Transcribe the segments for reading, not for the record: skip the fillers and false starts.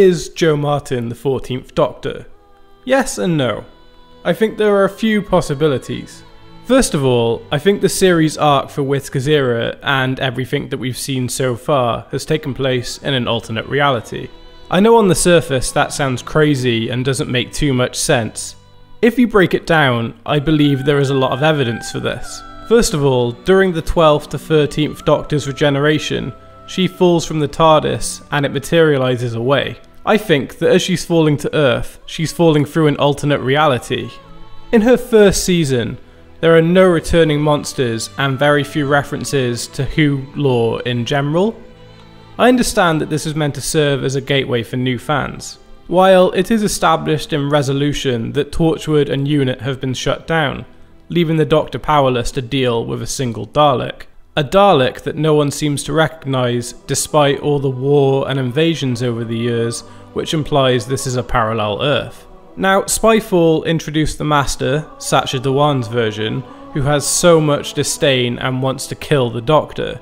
Is Jo Martin the 14th Doctor? Yes and no. I think there are a few possibilities. First of all, I think the series arc for Whittaker's era and everything that we've seen so far has taken place in an alternate reality. I know on the surface that sounds crazy and doesn't make too much sense. If you break it down, I believe there is a lot of evidence for this. First of all, during the 12th to 13th Doctor's regeneration, she falls from the TARDIS and it materialises away. I think that as she's falling to Earth, she's falling through an alternate reality. In her first season, there are no returning monsters and very few references to Who lore in general. I understand that this is meant to serve as a gateway for new fans. While it is established in Resolution that Torchwood and Unit have been shut down, leaving the Doctor powerless to deal with a single Dalek. A Dalek that no one seems to recognise despite all the war and invasions over the years, which implies this is a parallel Earth. Now, Spyfall introduced the Master, Sacha Dewan's version, who has so much disdain and wants to kill the Doctor.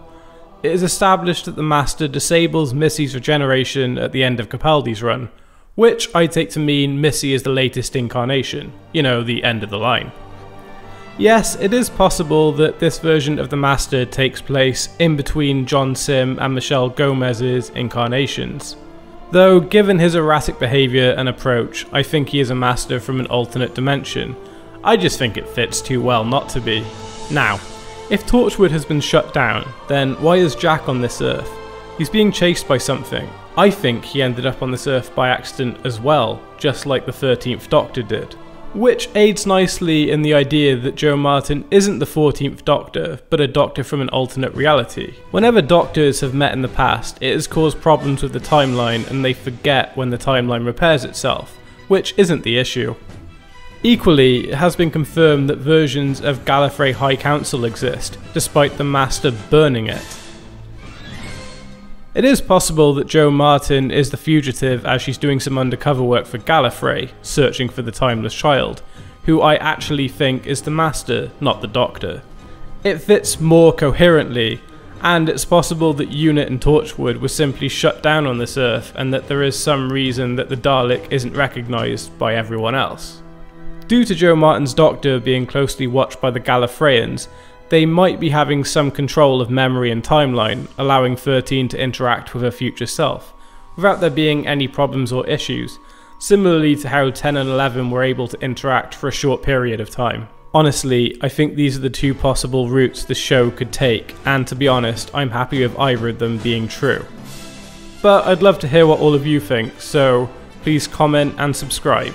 It is established that the Master disables Missy's regeneration at the end of Capaldi's run, which I take to mean Missy is the latest incarnation, you know, the end of the line. Yes, it is possible that this version of the Master takes place in between John Sim and Michelle Gomez's incarnations. Though, given his erratic behaviour and approach, I think he is a Master from an alternate dimension. I just think it fits too well not to be. Now, if Torchwood has been shut down, then why is Jack on this Earth? He's being chased by something. I think he ended up on this Earth by accident as well, just like the 13th Doctor did. Which aids nicely in the idea that Jo Martin isn't the 14th Doctor, but a Doctor from an alternate reality. Whenever Doctors have met in the past, it has caused problems with the timeline and they forget when the timeline repairs itself, which isn't the issue. Equally, it has been confirmed that versions of Gallifrey High Council exist, despite the Master burning it. It is possible that Jo Martin is the fugitive as she's doing some undercover work for Gallifrey, searching for the Timeless Child, who I actually think is the Master, not the Doctor. It fits more coherently, and it's possible that Unit and Torchwood were simply shut down on this Earth and that there is some reason that the Dalek isn't recognised by everyone else. Due to Jo Martin's Doctor being closely watched by the Gallifreyans, they might be having some control of memory and timeline, allowing 13 to interact with her future self, without there being any problems or issues, similarly to how 10 and 11 were able to interact for a short period of time. Honestly, I think these are the two possible routes the show could take, and to be honest, I'm happy with either of them being true. But I'd love to hear what all of you think, so please comment and subscribe.